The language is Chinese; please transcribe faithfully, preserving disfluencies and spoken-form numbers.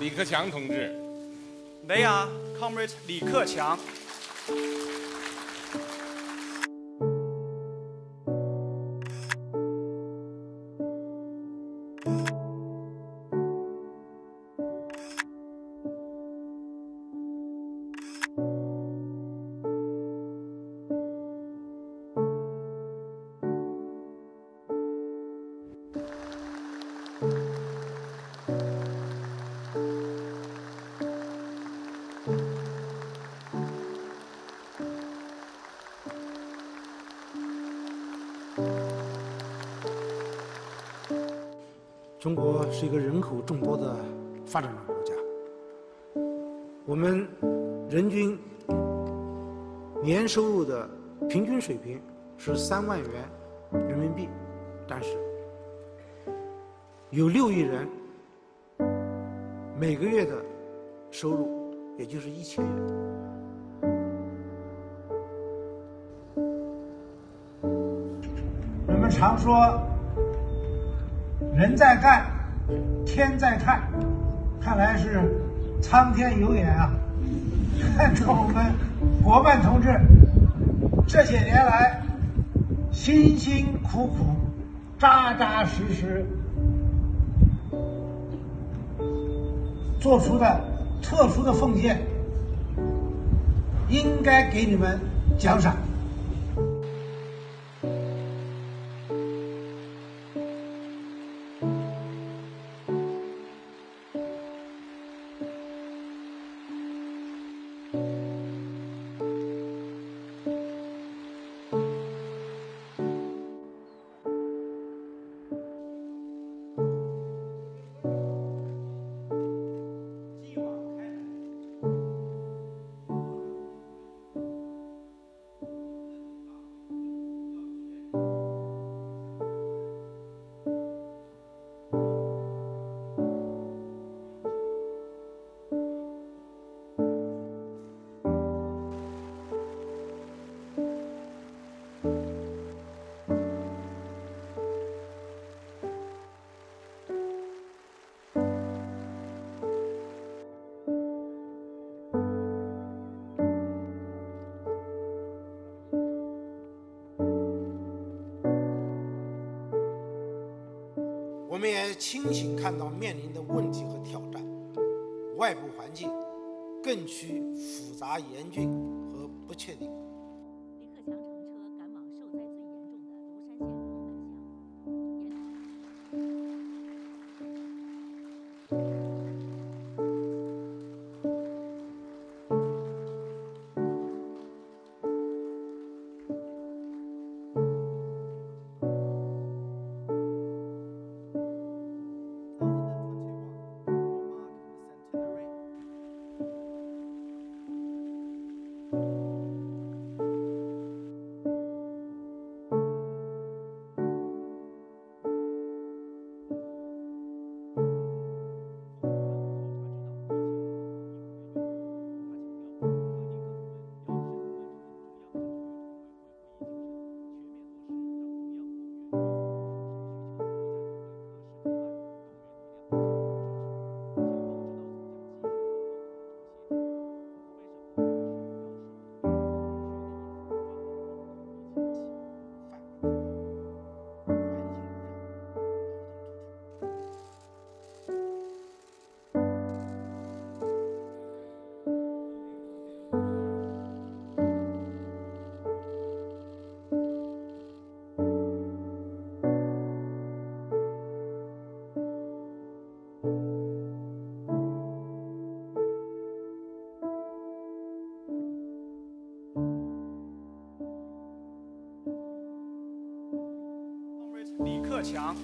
李克强同志，你好 ，Comrade 李克强。 中国是一个人口众多的发展中国家，我们人均年收入的平均水平是三万元人民币，但是有六亿人每个月的收入也就是一千元。人们常说。 人在干，天在看，看来是苍天有眼啊！看着我们国漫同志这些年来辛辛苦苦、扎扎实实做出的特殊的奉献，应该给你们奖赏。 我们也清醒看到面临的问题和挑战，外部环境更趋复杂严峻和不确定。 李克强。